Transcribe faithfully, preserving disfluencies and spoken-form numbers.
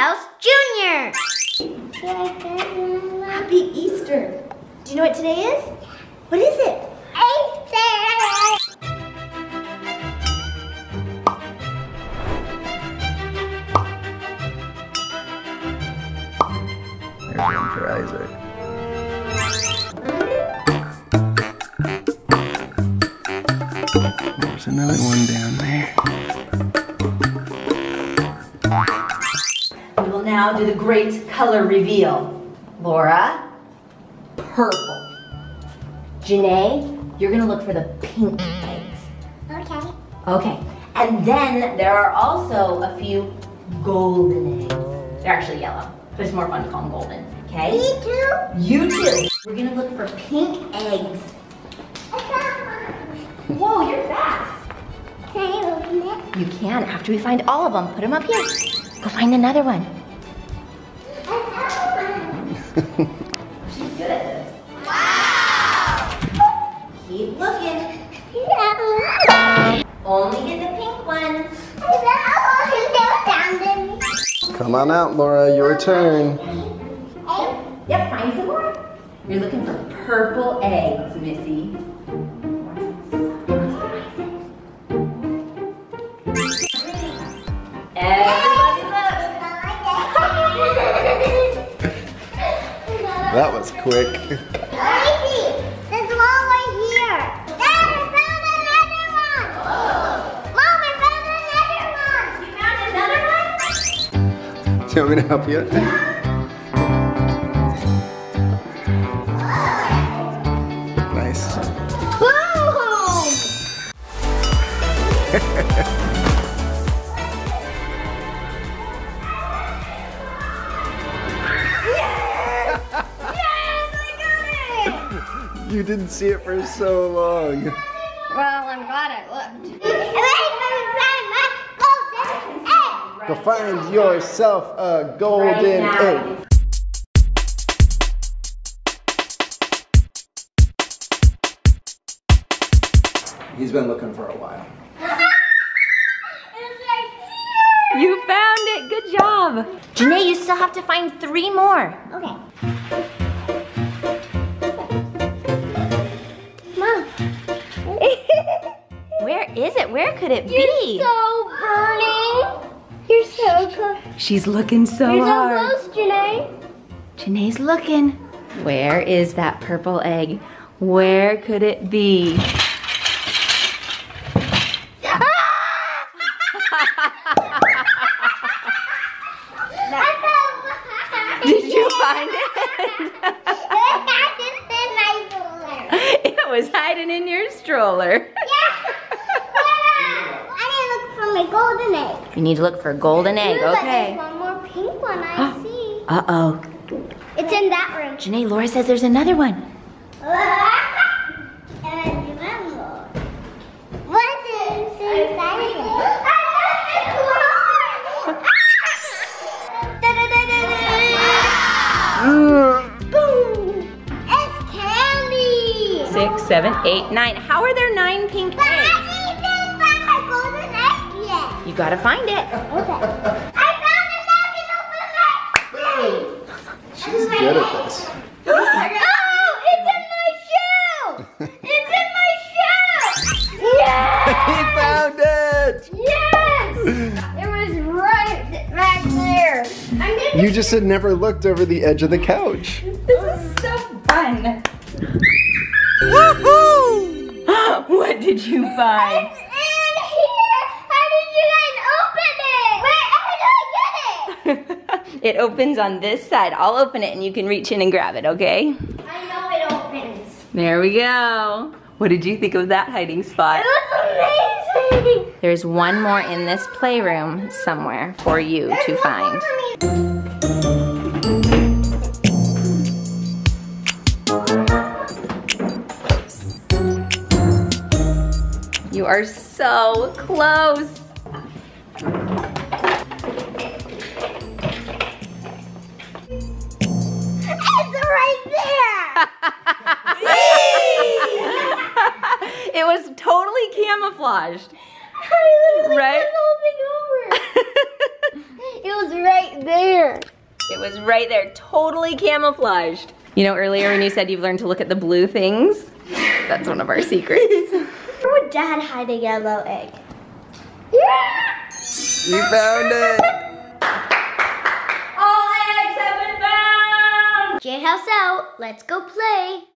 Mouse Junior Happy Easter! Do you know what today is? What is it? Easter! For Isaac. There's another one down there. We will now do the great color reveal. Laura, purple. Janae, you're gonna look for the pink things. Okay. Okay, and then there are also a few golden eggs. They're actually yellow. But it's more fun to call them golden, okay? Me too. You too. We're gonna look for pink eggs. Whoa, you're fast. Can I open it? You can, after we find all of them. Put them up here. Go find another one. She's good at this. Wow! Keep looking. No. Only get the pink ones. Come on out, Laura, your turn. Eggs? Yep, find some more. You're looking for purple eggs, Missy. Everybody look. That was quick. Missy, there's one right here. Dad, I found another one. Oh. Mom, I found another one. You found another one? Do you want me to help you? Nice. Yes! Yes, I got it! You didn't see it for so long. Well, I'm glad I looked. To find yourself a golden egg. He's been looking for a while. You found it, good job. Janae, you still have to find three more. Okay. Mom. Where is it? Where could it You're be? So burning. You're so close. She's looking so You're so hard. You're so close, Janae. Janae's looking. Where is that purple egg? Where could it be? Did you find it? It was hiding in your stroller. Golden egg. You need to look for a golden egg. Ooh, okay. There's one more pink one I see. Uh oh. It's in that room. Janae, Laura says there's another one. And remember, what is inside of it? Boom! It's candy. Six, seven, eight, nine. How are there nine pink eggs? You gotta find it. Okay. I found it now. Can open my plate. She's good at this. Oh, it's in my shoe. It's in my shoe. Yes. He found it. Yes. It was right back there. I'm gonna you just had never looked over the edge of the couch. This is so fun. Woohoo! What did you find? It opens on this side. I'll open it and you can reach in and grab it, okay? I know it opens. There we go. What did you think of that hiding spot? It was amazing! There's one more in this playroom somewhere for you There's to find. You are so close. It was totally camouflaged. I literally couldn't hold it over. It was right there. It was right there, totally camouflaged. You know, earlier when you said you've learned to look at the blue things, that's one of our secrets. Where would Dad hide a yellow egg? Yeah! You found it! All eggs have been found! Jailhouse out, let's go play!